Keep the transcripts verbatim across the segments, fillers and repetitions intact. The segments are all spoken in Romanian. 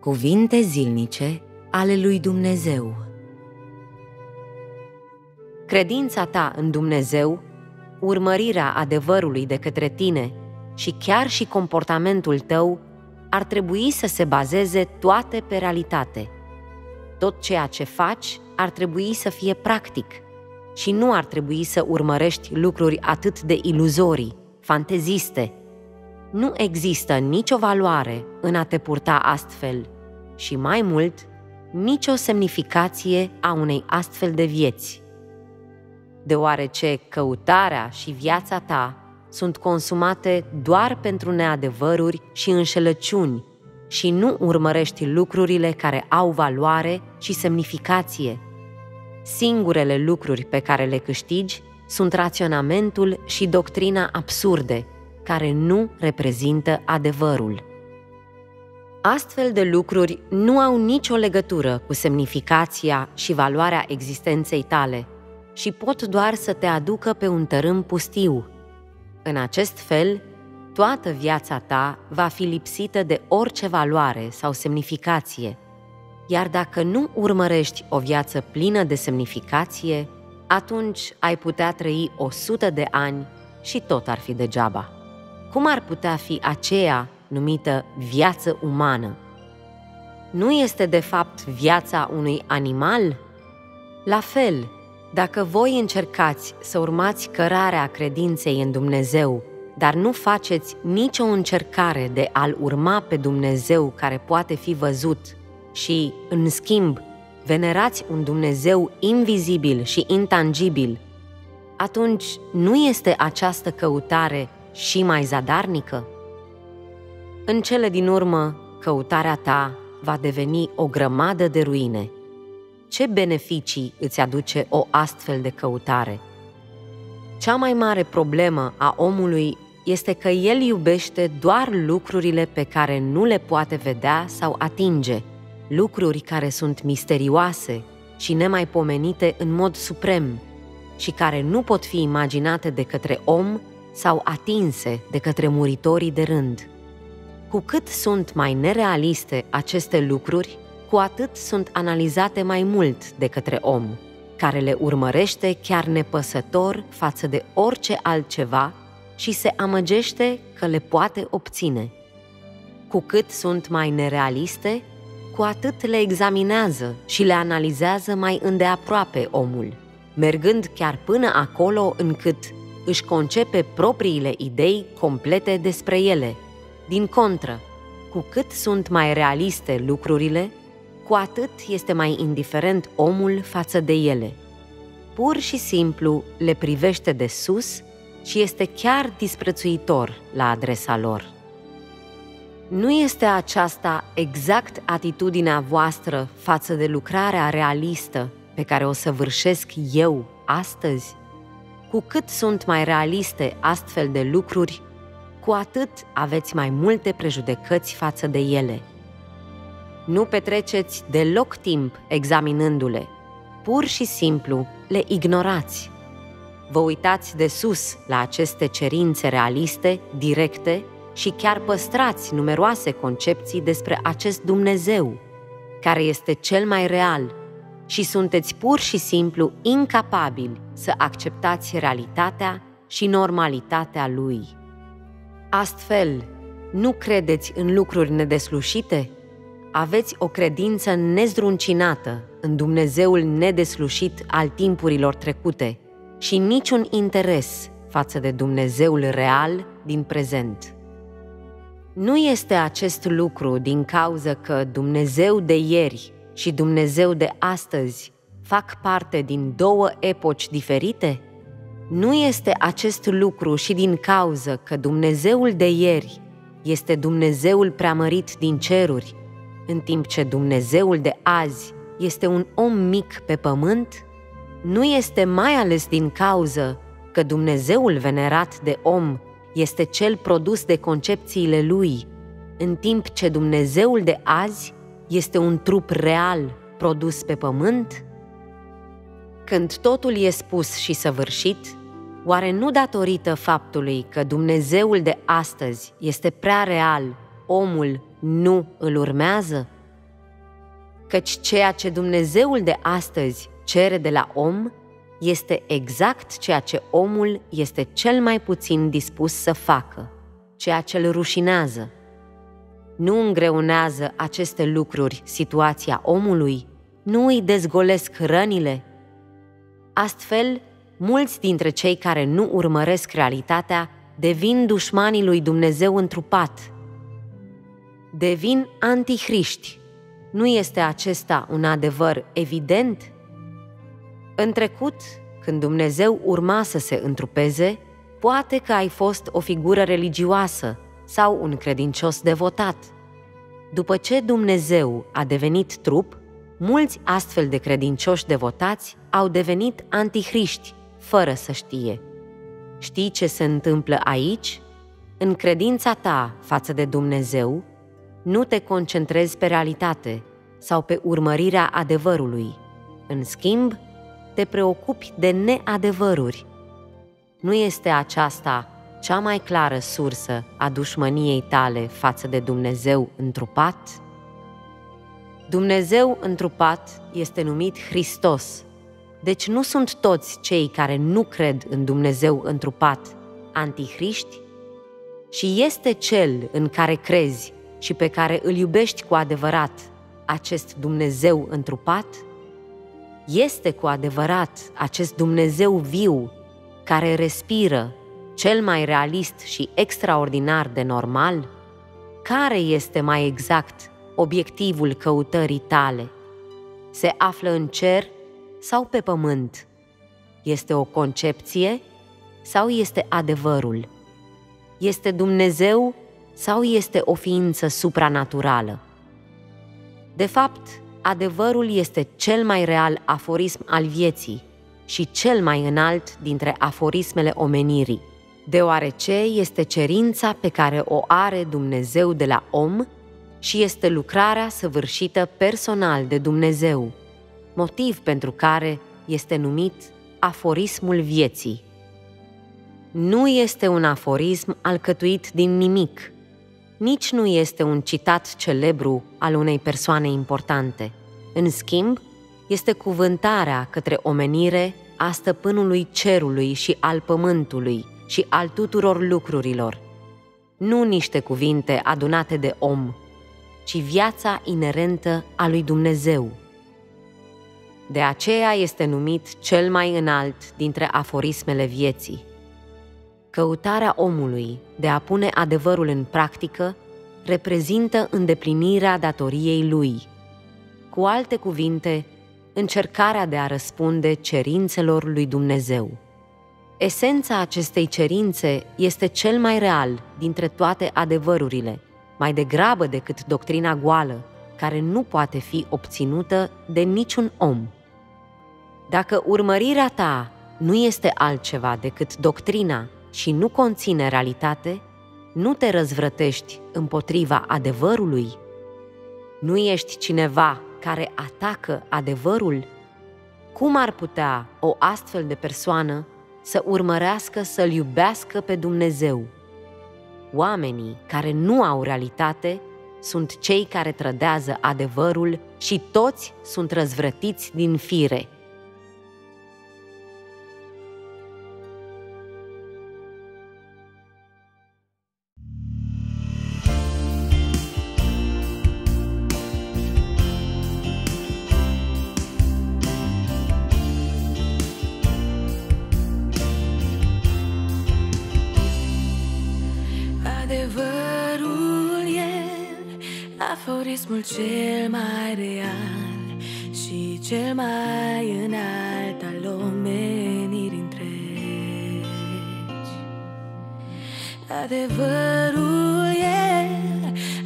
Cuvinte zilnice ale lui Dumnezeu. Credința ta în Dumnezeu, urmărirea adevărului de către tine și chiar și comportamentul tău ar trebui să se bazeze toate pe realitate. Tot ceea ce faci ar trebui să fie practic și nu ar trebui să urmărești lucruri atât de iluzorii, fanteziste. Nu există nicio valoare în a te purta astfel și, mai mult, nicio semnificație a unei astfel de vieți, deoarece căutarea și viața ta sunt consumate doar pentru neadevăruri și înșelăciuni și nu urmărești lucrurile care au valoare și semnificație. Singurele lucruri pe care le câștigi sunt raționamentul și doctrina absurde, care nu reprezintă adevărul. Astfel de lucruri nu au nicio legătură cu semnificația și valoarea existenței tale și pot doar să te aducă pe un tărâm pustiu. În acest fel, toată viața ta va fi lipsită de orice valoare sau semnificație, iar dacă nu urmărești o viață plină de semnificație, atunci ai putea trăi o sută de ani și tot ar fi degeaba. Cum ar putea fi aceea numită viață umană? Nu este de fapt viața unui animal? La fel, dacă voi încercați să urmați cărarea credinței în Dumnezeu, dar nu faceți nicio încercare de a-L urma pe Dumnezeu care poate fi văzut și, în schimb, venerați un Dumnezeu invizibil și intangibil, atunci nu este această căutare și mai zadarnică? În cele din urmă, căutarea ta va deveni o grămadă de ruine. Ce beneficii îți aduce o astfel de căutare? Cea mai mare problemă a omului este că el iubește doar lucrurile pe care nu le poate vedea sau atinge, lucruri care sunt misterioase și nemaipomenite în mod suprem și care nu pot fi imaginate de către om sau atinse de către muritorii de rând. Cu cât sunt mai nerealiste aceste lucruri, cu atât sunt analizate mai mult de către om, care le urmărește chiar nepăsător față de orice altceva și se amăgește că le poate obține. Cu cât sunt mai nerealiste, cu atât le examinează și le analizează mai îndeaproape omul, mergând chiar până acolo încât își concepe propriile idei complete despre ele. Din contră, cu cât sunt mai realiste lucrurile, cu atât este mai indiferent omul față de ele. Pur și simplu le privește de sus și este chiar disprețuitor la adresa lor. Nu este aceasta exact atitudinea voastră față de lucrarea realistă pe care o săvârșesc eu astăzi? Cu cât sunt mai realiste astfel de lucruri, cu atât aveți mai multe prejudecăți față de ele. Nu petreceți deloc timp examinându-le, pur și simplu le ignorați. Vă uitați de sus la aceste cerințe realiste, directe și chiar păstrați numeroase concepții despre acest Dumnezeu, care este cel mai real, și sunteți pur și simplu incapabili să acceptați realitatea și normalitatea lui. Astfel, nu credeți în lucruri nedeslușite? Aveți o credință nezdruncinată în Dumnezeul nedeslușit al timpurilor trecute și niciun interes față de Dumnezeul real din prezent. Nu este acest lucru din cauza că Dumnezeu de ieri și Dumnezeu de astăzi fac parte din două epoci diferite? Nu este acest lucru și din cauza că Dumnezeul de ieri este Dumnezeul preamărit din ceruri, în timp ce Dumnezeul de azi este un om mic pe pământ? Nu este mai ales din cauza că Dumnezeul venerat de om este cel produs de concepțiile lui, în timp ce Dumnezeul de azi este un trup real produs pe pământ? Când totul e spus și săvârșit, oare nu datorită faptului că Dumnezeul de astăzi este prea real, omul nu îl urmează? căci ceea ce Dumnezeul de astăzi cere de la om este exact ceea ce omul este cel mai puțin dispus să facă, ceea ce îl rușinează. Nu îngreunează aceste lucruri situația omului, nu îi dezgolesc rănile. Astfel, mulți dintre cei care nu urmăresc realitatea devin dușmanii lui Dumnezeu întrupat. Devin antihriști. Nu este acesta un adevăr evident? În trecut, când Dumnezeu urma să se întrupeze, poate că ai fost o figură religioasă sau un credincios devotat. După ce Dumnezeu a devenit trup, mulți astfel de credincioși devotați au devenit antihriști, fără să știe. Știi ce se întâmplă aici? În credința ta față de Dumnezeu, nu te concentrezi pe realitate sau pe urmărirea adevărului. În schimb, te preocupi de neadevăruri. Nu este aceasta cea mai clară sursă a dușmăniei tale față de Dumnezeu întrupat? Dumnezeu întrupat este numit Hristos. Deci nu sunt toți cei care nu cred în Dumnezeu întrupat antihriști? Și este cel în care crezi și pe care îl iubești cu adevărat, acest Dumnezeu întrupat? Este cu adevărat acest Dumnezeu viu, care respiră, cel mai realist și extraordinar de normal? Care este mai exact obiectivul căutării tale? Se află în cer sau pe pământ? Este o concepție sau este adevărul? Este Dumnezeu sau este o ființă supranaturală? De fapt, adevărul este cel mai real aforism al vieții și cel mai înalt dintre aforismele omenirii, deoarece este cerința pe care o are Dumnezeu de la om și este lucrarea săvârșită personal de Dumnezeu, motiv pentru care este numit aforismul vieții. Nu este un aforism alcătuit din nimic, nici nu este un citat celebru al unei persoane importante. În schimb, este cuvântarea către omenire a stăpânului cerului și al pământului și al tuturor lucrurilor. Nu niște cuvinte adunate de om, ci viața inerentă a lui Dumnezeu. De aceea este numit cel mai înalt dintre aforismele vieții. Căutarea omului de a pune adevărul în practică reprezintă îndeplinirea datoriei lui. Cu alte cuvinte, încercarea de a răspunde cerințelor lui Dumnezeu. Esența acestei cerințe este cel mai real dintre toate adevărurile, mai degrabă decât doctrina goală, care nu poate fi obținută de niciun om. Dacă urmărirea ta nu este altceva decât doctrina și nu conține realitate, nu te răzvrătești împotriva adevărului? Nu ești cineva care atacă adevărul? Cum ar putea o astfel de persoană să urmărească să-L iubească pe Dumnezeu? Oamenii care nu au realitate sunt cei care trădează adevărul și toți sunt răzvrătiți din fire. Aforismul cel mai real și cel mai înalt al omenirii întregi. Adevărul e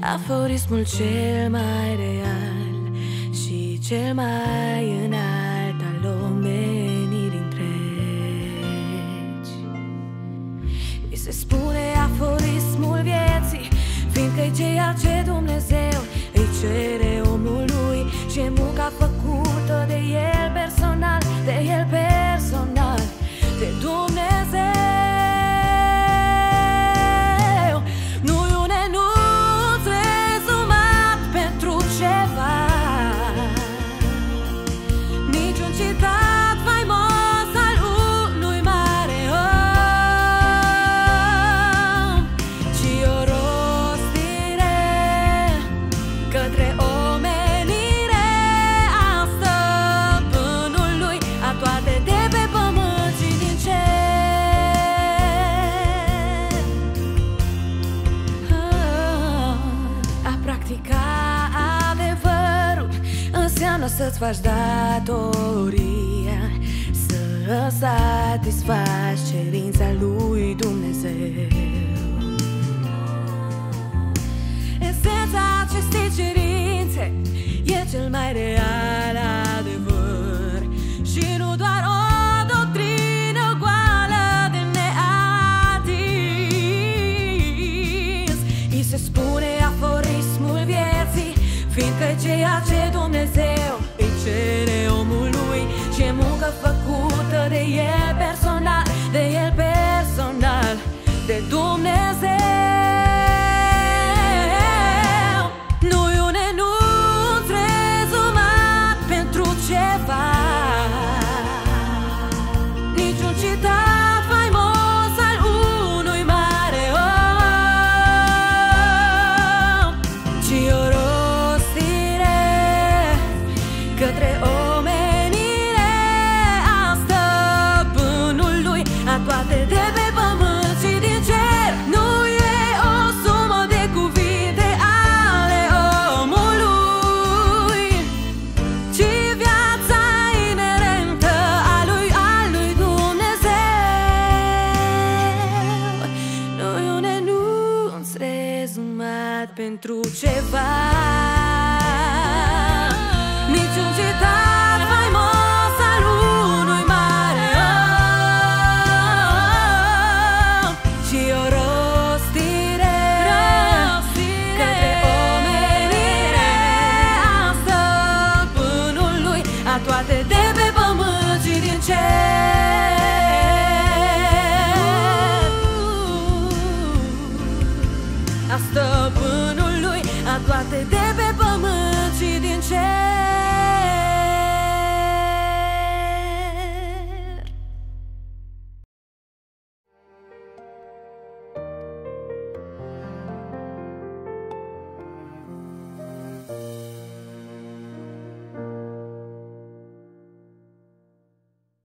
aforismul cel mai real și cel mai înalt al omenirii întregi. Mi se spune aforismul vieții, fiindcă-i ceea ce Dumnezeu îi cere omului și e munca făcută de El personal, de El personal, de Dumnezeu. Nu e un enunț rezumat pentru ceva, practica adevărul înseamnă să-ți faci datoria, să satisfaci cerința lui Dumnezeu. Esența acestei cerințe e cel mai real adevăr și nu doar o fiindcă ceea ce Dumnezeu îi cere omului și e muncă făcută de El personal, de El personal, de Dumnezeu. Nu e un enunț rezumat pentru ceva, niciun citat pentru ceva, niciun citat faimos al unui mare om, ci o rostire către omenire a stăpânului, a toate de pe pământ și din cer. A stăpânului, a toate de pe pământ și din cer.